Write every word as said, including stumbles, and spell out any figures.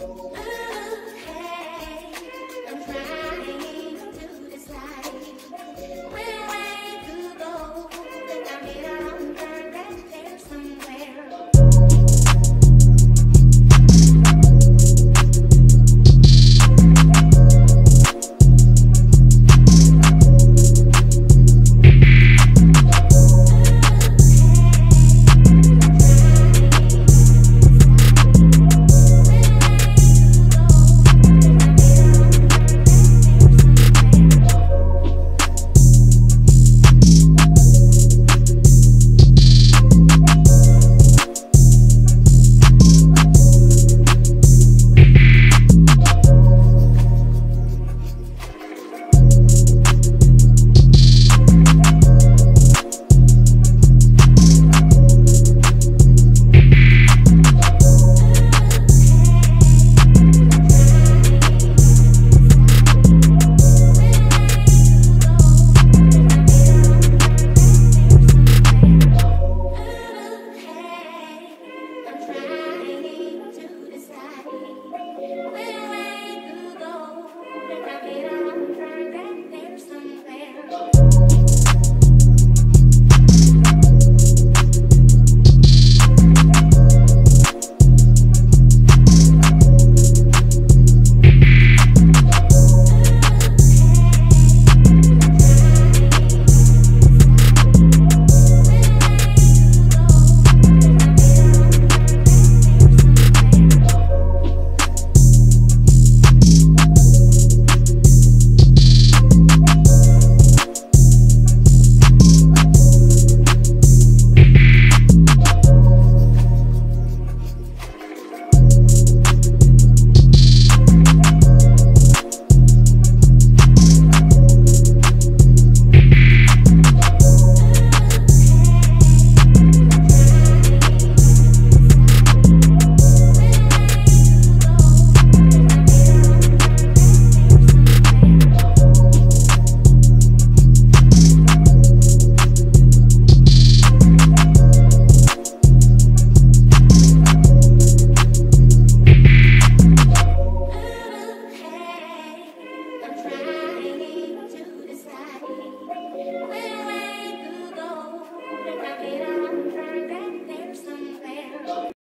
Oh, hey, I'm proud.